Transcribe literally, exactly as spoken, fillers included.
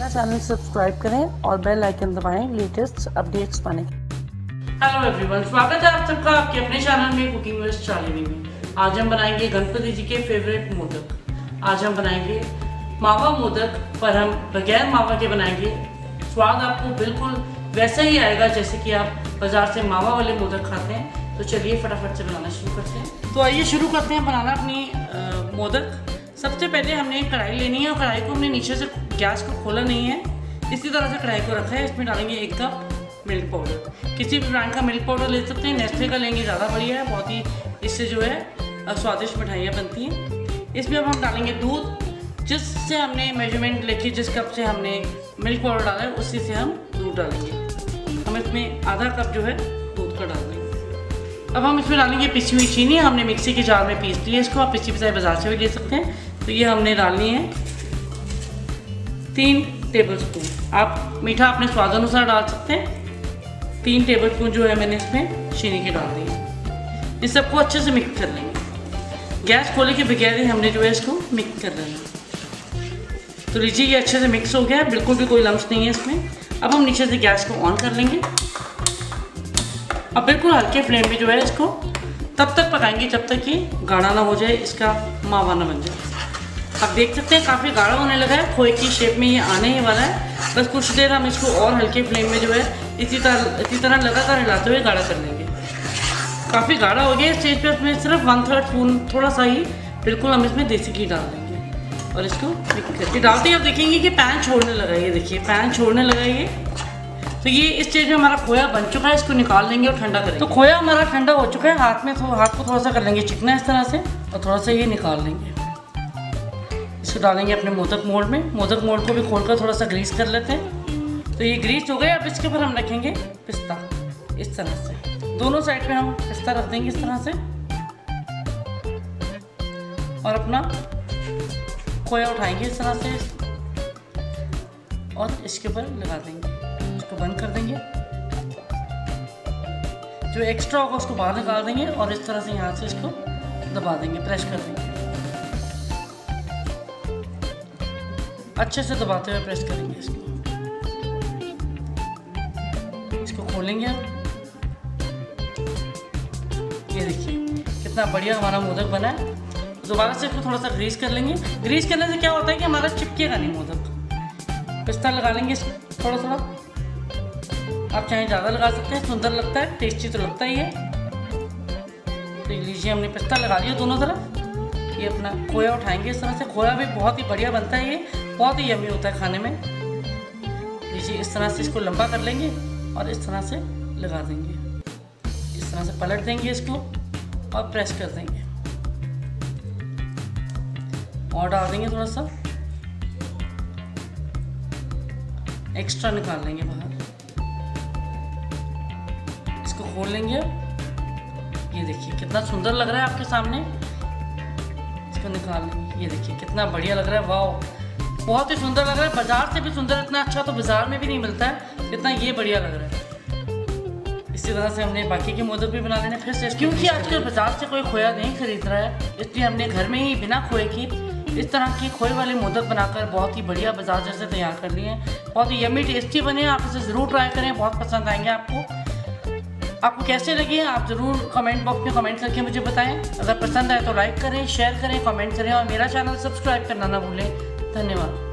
मेरा channel subscribe करें और बेल आइकन दबाएं लेटेस्ट अपडेट्स पाने के। हेलो एवरीवन, स्वागत है आप सबका आपके अपने चैनल में कुकिंग विद शालिनी में। आज हम बनाएंगे गणपति जी के फेवरेट मोदक। आज हम बनाएंगे मावा मोदक, पर हम बगैर मावा के बनाएंगे। स्वाद आपको बिल्कुल वैसा ही आएगा जैसे कि आप बाजार से मावा वाले मोदक खाते हैं। तो चलिए फटाफट से बनाना शुरू करते हैं। तो आइए शुरू करते हैं बनाना अपनी मोदक। सबसे पहले हमने कढ़ाई लेनी है और कढ़ाई को हमने नीचे से गैस को खोला नहीं है, इसी तरह से कढ़ाई को रखा है। इसमें डालेंगे एक कप मिल्क पाउडर। किसी भी ब्रांड का मिल्क पाउडर ले सकते हैं, नेस्ले का लेंगे, ज़्यादा बढ़िया है। बहुत ही इससे जो है स्वादिष्ट मिठाइयाँ बनती हैं। इसमें अब हम डालेंगे दूध। जिससे हमने मेजरमेंट लेके जिस कप से हमने मिल्क पाउडर डाला है उसी से हम दूध डालेंगे। हम इसमें आधा कप जो है दूध का डाल देंगे। अब हम इसमें डालेंगे पिसी हुई चीनी। हमने मिक्सी के जार में पीस ली है इसको, आप पिसी पिसाई बाजार से भी ले सकते हैं। तो ये हमने डालनी है तीन टेबलस्पून। आप मीठा अपने स्वाद अनुसार डाल सकते हैं। तीन टेबलस्पून जो है मैंने इसमें चीनी के डाल दी है। इस सबको अच्छे से मिक्स कर लेंगे। गैस खोले के बगैर ही हमने जो है इसको मिक्स कर लेना है। तो लीजिए ये अच्छे से मिक्स हो गया है, बिल्कुल भी कोई लम्स नहीं है इसमें। अब हम नीचे से गैस को ऑन कर लेंगे। अब बिल्कुल हल्के फ्लेम पे जो है इसको तब तक पकाएंगे जब तक ये गाढ़ा ना हो जाए, इसका मावा ना बन जाए। आप देख सकते हैं काफ़ी गाढ़ा होने लगा है, खोए की शेप में ये आने ही वाला है। बस कुछ देर हम इसको और हल्के फ्लेम में जो है इसी तरह इसी तरह लगातार हिलाते हुए गाढ़ा कर लेंगे। काफ़ी गाढ़ा हो गया। इस स्टेज पर इसमें सिर्फ वन थर्ड स्पून, थोड़ा सा ही बिल्कुल, हम इसमें देसी घी डाल देंगे और इसको मिक्स करके डालते ही आप देखेंगे कि पैन छोड़ने लगा। ये देखिए पैन छोड़ने लगा ये। तो ये इस स्टेज में हमारा खोया बन चुका है, इसको निकाल लेंगे और ठंडा करेंगे। तो खोया हमारा ठंडा हो चुका है। हाथ में थो, हाथ को थोड़ा सा कर लेंगे चिकना इस तरह से और थोड़ा सा ये निकाल लेंगे। इसको डालेंगे अपने मोदक मोल्ड में। मोदक मोल्ड को भी खोलकर थोड़ा सा ग्रीस कर लेते हैं। तो ये ग्रीस हो गए। अब इसके ऊपर हम रखेंगे पिस्ता इस तरह से, दोनों साइड में हम पिस्ता रख देंगे इस तरह से और अपना खोया उठाएंगे इस तरह से और इसके ऊपर लगा देंगे, बंद कर देंगे। जो एक्स्ट्रा होगा उसको बाहर निकाल देंगे और इस तरह से यहाँ से इसको दबा देंगे, प्रेस कर देंगे अच्छे से, दबाते हुए प्रेस करेंगे इसको। इसको खोलेंगे अब। ये देखिए कितना बढ़िया हमारा मोदक बना है। दोबारा से इसको थोड़ा सा ग्रीस कर लेंगे। ग्रीस करने से क्या होता है कि हमारा चिपकेगा नहीं मोदक। पिस्ता लगा लेंगे थोड़ा थोड़ा, आप चाहे ज़्यादा लगा सकते हैं। सुंदर लगता है, टेस्टी तो लगता ही है। तो लीजिए हमने पिस्ता लगा लिया दोनों तरफ। ये अपना खोया उठाएंगे इस तरह से। खोया भी बहुत ही बढ़िया बनता है, ये बहुत ही यम्मी होता है खाने में। लीजिए इस तरह से इसको लंबा कर लेंगे और इस तरह से लगा देंगे, इस तरह से पलट देंगे इसको और प्रेस कर देंगे और डाल देंगे थोड़ा सा एक्स्ट्रा निकाल लेंगे बाहर। इसको खोल लेंगे। ये देखिए कितना सुंदर लग रहा है आपके सामने। इसको निकाल लेंगे। ये देखिए कितना बढ़िया लग रहा है, वाह बहुत ही सुंदर लग रहा है। बाजार से भी सुंदर, इतना अच्छा तो बाजार में भी नहीं मिलता है जितना ये बढ़िया लग रहा है। इसी तरह से हमने बाकी के मोदक भी बना लेने फिर से, क्योंकि आजकल बाजार से कोई खोया नहीं खरीद रहा है, इसलिए हमने घर में ही बिना खोए की इस तरह के खोए वाले मोदक बनाकर बहुत ही बढ़िया बाजार जैसे तैयार कर लिए हैं। बहुत ही यम्मी टेस्टी बने हैं। आप इसे ज़रूर ट्राई करें, बहुत पसंद आएंगे आपको। आपको कैसे लगे आप ज़रूर कमेंट बॉक्स में कमेंट करके मुझे बताएं। अगर पसंद आए तो लाइक करें, शेयर करें, कमेंट करें और मेरा चैनल सब्सक्राइब करना ना भूलें। धन्यवाद।